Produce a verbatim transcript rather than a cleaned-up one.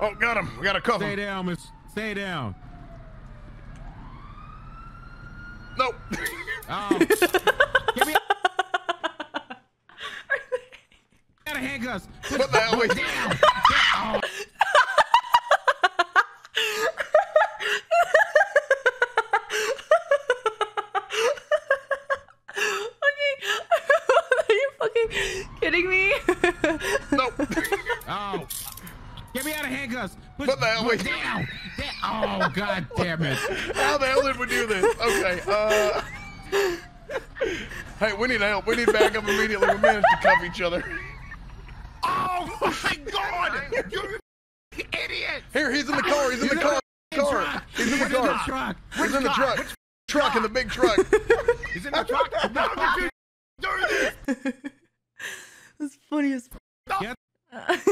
Oh, got him. We got to cuff him. Stay down, miss. Stay down. Nope. Oh. Give me got a handcuff. What the hell? Wait. Down. Oh. Kidding me? Nope. Oh, get me out of handcuffs. Put, what the hell? Wait. Down. Down. Oh, god damn it! How the hell did we do this? Okay. Uh. Hey, we need help. We need backup immediately. We managed to cuff each other. Oh my god! You idiot! Here, he's in the car. He's in the car. Car. He's in the car. He's in the truck. Truck in the big truck. He's in the truck. No, you're doing this. That's funny as f***.